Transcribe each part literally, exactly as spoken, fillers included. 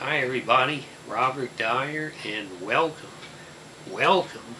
Hi everybody, Robert Dyer, and welcome, welcome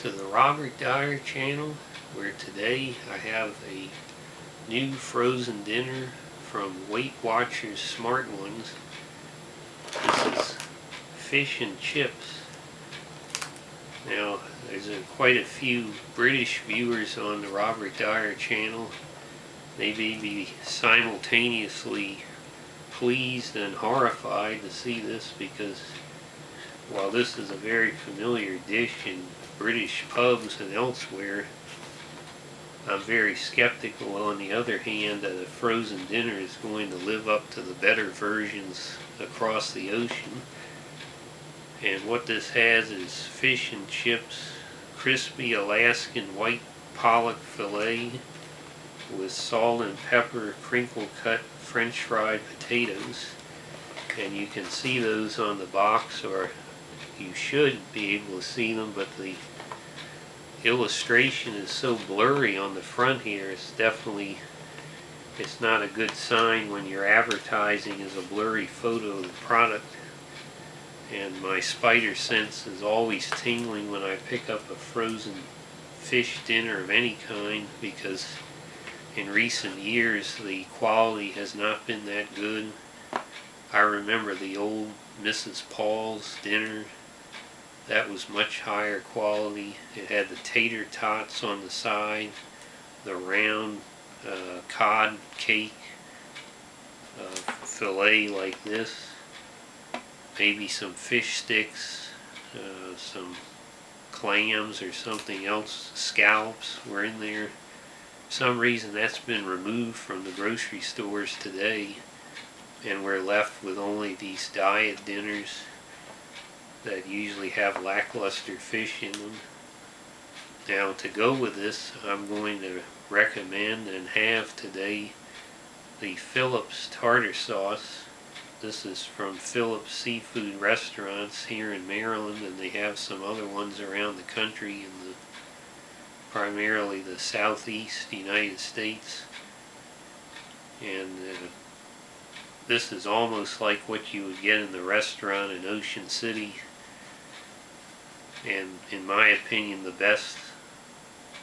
to the Robert Dyer channel, where today I have a new frozen dinner from Weight Watchers Smart Ones. This is fish and chips. Now, there's a, quite a few British viewers on the Robert Dyer channel. They may be simultaneously pleased and horrified to see this, because while this is a very familiar dish in British pubs and elsewhere, I'm very skeptical, on the other hand, that a frozen dinner is going to live up to the better versions across the ocean. And what this has is fish and chips, crispy Alaskan white pollock fillet with salt and pepper crinkle cut French fried potatoes, and you can see those on the box, or you should be able to see them, but the illustration is so blurry on the front here. It's definitely, it's not a good sign when your advertising is a blurry photo of the product. And my spider sense is always tingling when I pick up a frozen fish dinner of any kind, because in recent years, the quality has not been that good. I remember the old Missus Paul's dinner. That was much higher quality. It had the tater tots on the side, the round uh, cod cake, uh, fillet like this, maybe some fish sticks, uh, some clams or something else. Scallops were in there. For some reason, that's been removed from the grocery stores today, and we're left with only these diet dinners that usually have lackluster fish in them. Now, to go with this, I'm going to recommend and have today the Phillips Tartar Sauce. This is from Phillips Seafood Restaurants here in Maryland, and they have some other ones around the country, in the primarily the southeast United States. And uh, this is almost like what you would get in the restaurant in Ocean City, and in my opinion the best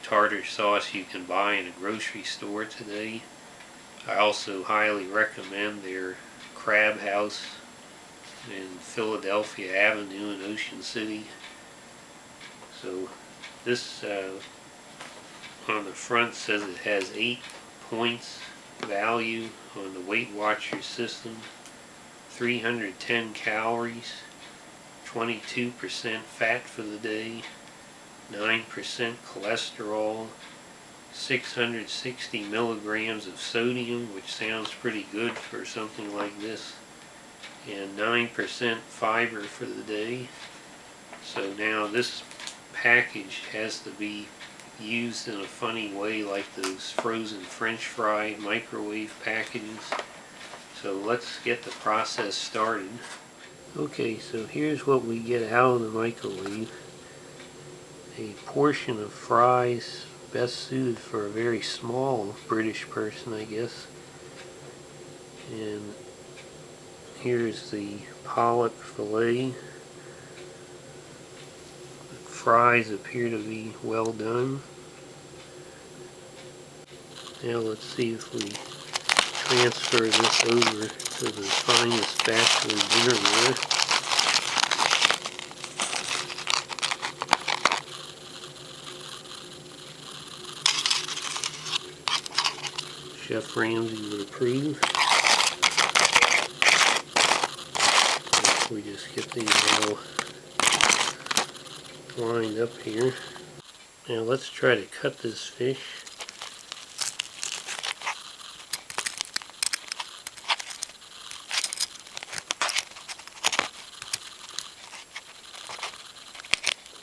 tartar sauce you can buy in a grocery store today. I also highly recommend their Crab House in Philadelphia Avenue in Ocean City. So this uh, on the front says it has eight points value on the Weight Watchers system, three hundred ten calories, twenty-two percent fat for the day, nine percent cholesterol, six hundred sixty milligrams of sodium, which sounds pretty good for something like this, and nine percent fiber for the day. So now this package has to be used in a funny way, like those frozen French fry microwave packages. So let's get the process started. Okay, so here's what we get out of the microwave. A portion of fries, best suited for a very small British person, I guess. And here's the pollock fillet. Fries appear to be well done. Now let's see if we transfer this over to the finest bachelor dinnerware. Chef Ramsay would approve. If we just get these all lined up here. Now let's try to cut this fish.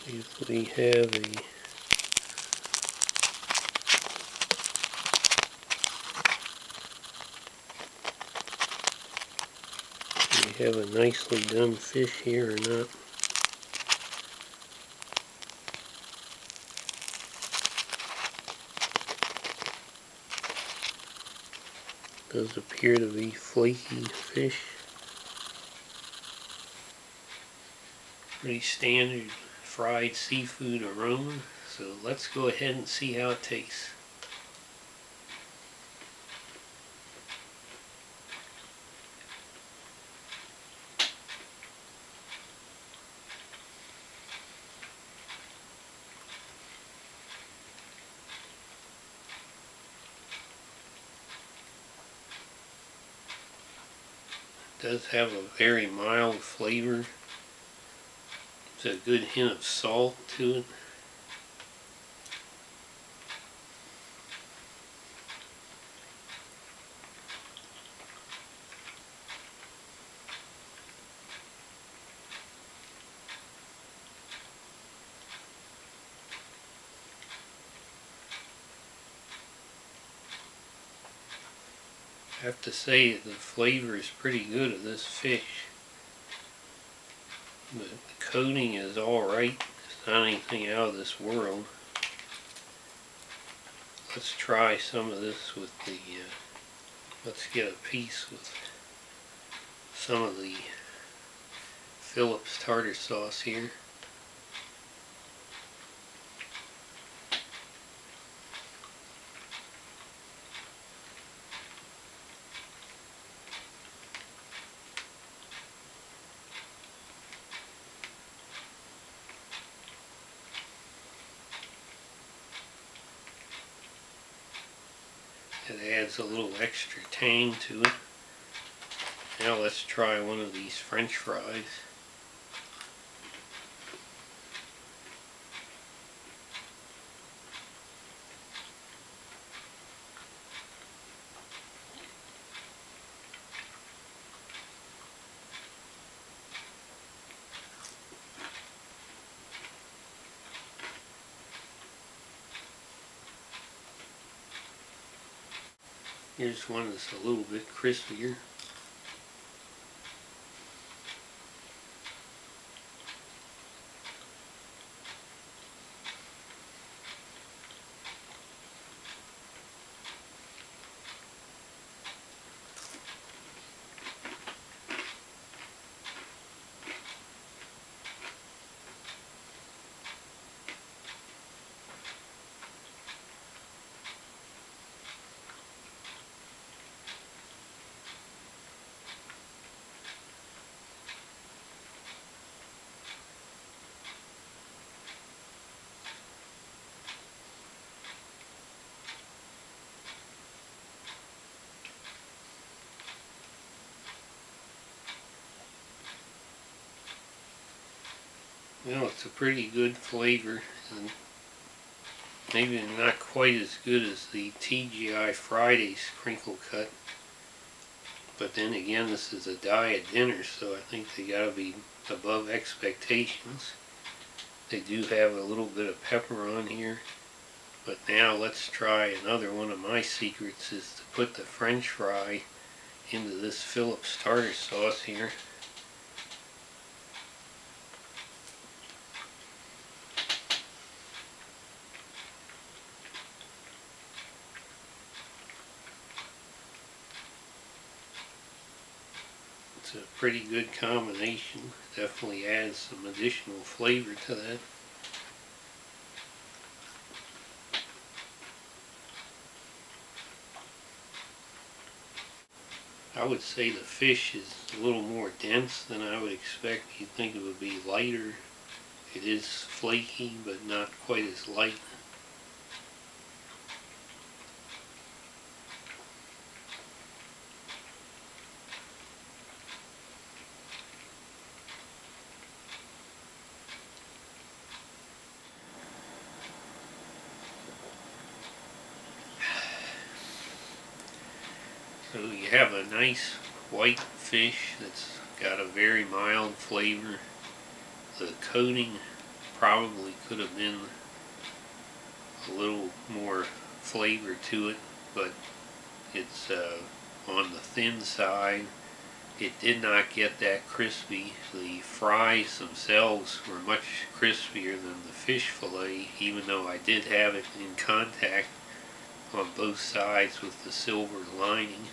If we have a, we have a nicely done fish here or not. Does appear to be flaky fish. pretty standard fried seafood aroma, so let's go ahead and see how it tastes. It does have a very mild flavor. It's a good hint of salt to it. I have to say the flavor is pretty good of this fish. But the coating is alright. It's not anything out of this world. Let's try some of this with the, uh, let's get a piece with some of the Phillips Tartar Sauce here. It adds a little extra tang to it. Now let's try one of these French fries. Here's one that's a little bit crispier. Well, it's a pretty good flavor, and maybe not quite as good as the T G I Friday's crinkle cut, but then again this is a diet dinner, so I think they gotta be above expectations. They do have a little bit of pepper on here, but now let's try another one of my secrets, is to put the French fry into this Phillips Tartar Sauce here. It's a pretty good combination. Definitely adds some additional flavor to that. I would say the fish is a little more dense than I would expect. You'd think it would be lighter. It is flaky, but not quite as light. So you have a nice white fish that's got a very mild flavor. The coating probably could have been a little more flavor to it, but it's uh, on the thin side. It did not get that crispy. The fries themselves were much crispier than the fish fillet, even though I did have it in contact on both sides with the silver lining.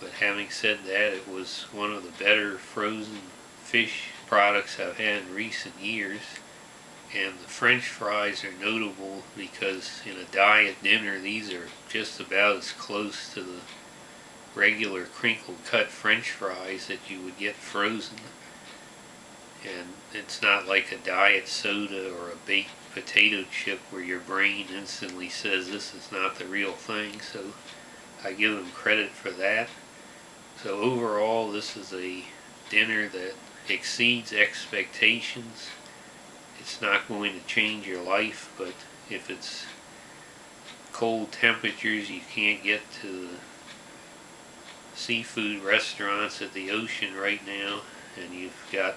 But having said that, it was one of the better frozen fish products I've had in recent years. And the French fries are notable because in a diet dinner these are just about as close to the regular crinkle cut French fries that you would get frozen. And it's not like a diet soda or a baked potato chip where your brain instantly says this is not the real thing, so I give them credit for that. So overall this is a dinner that exceeds expectations. It's not going to change your life, but if it's cold temperatures, you can't get to the seafood restaurants at the ocean right now, and you've got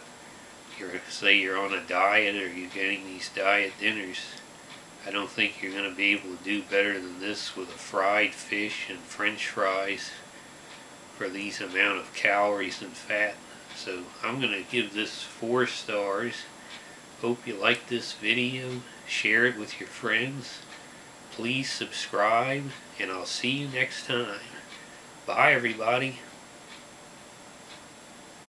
your, say you're on a diet or you're getting these diet dinners, I don't think you're going to be able to do better than this with a fried fish and French fries for these amount of calories and fat. So I'm going to give this four stars. Hope you like this video. Share it with your friends. Please subscribe, and I'll see you next time. Bye, everybody.